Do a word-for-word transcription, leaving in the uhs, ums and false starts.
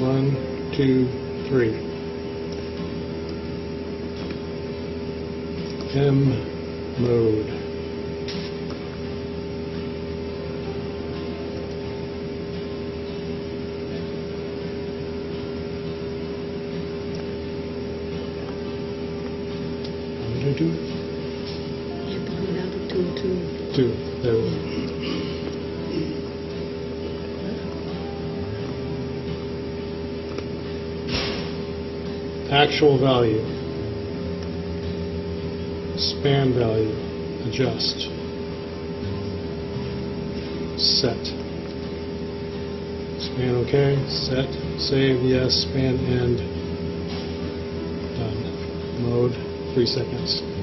One, two, three. M mode. How did I do it? You put it out of two, two. Two, there we go. Actual value, span value, adjust, set, span OK, set, save, yes, span end, done, mode, three seconds.